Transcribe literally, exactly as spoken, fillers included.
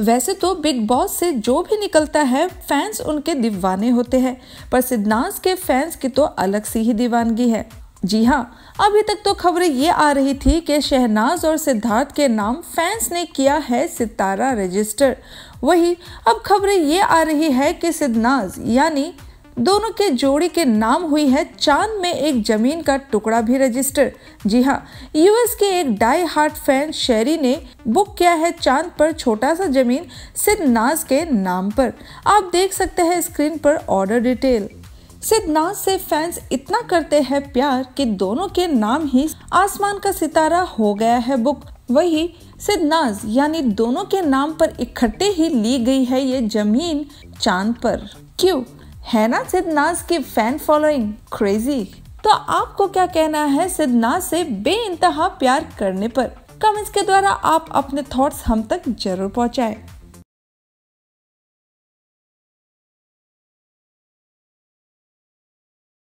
वैसे तो big boss से जो भी निकलता है फैंस उनके दीवाने होते हैं, पर सिदनाज के फैंस की तो अलग सी ही दीवानगी है। जी हाँ, अभी तक तो खबरें ये आ रही थी कि शहनाज और सिद्धार्थ के नाम फैंस ने किया है सितारा रजिस्टर। वहीं अब खबरें ये आ रही है कि सिदनाज यानी दोनों के जोड़ी के नाम हुई है चांद में एक जमीन का टुकड़ा भी रजिस्टर। जी हाँ, यूएस के एक डाई हार्ट फैन शेरी ने बुक किया है चांद पर छोटा सा जमीन सिदनाज के नाम पर। आप देख सकते हैं स्क्रीन पर ऑर्डर डिटेल। सिदनाज से फैंस इतना करते हैं प्यार कि दोनों के नाम ही आसमान का सितारा हो गया है बुक। वही सिदनाज यानी दोनों के नाम पर इकट्ठे ही ली गई है ये जमीन चांद पर। क्यों है ना सिदनाज की फैन फॉलोइंग क्रेजी? तो आपको क्या कहना है सिदनाज से बेइंतहा प्यार करने पर? कमेंट्स के द्वारा आप अपने थॉट्स हम तक जरूर पहुंचाएं।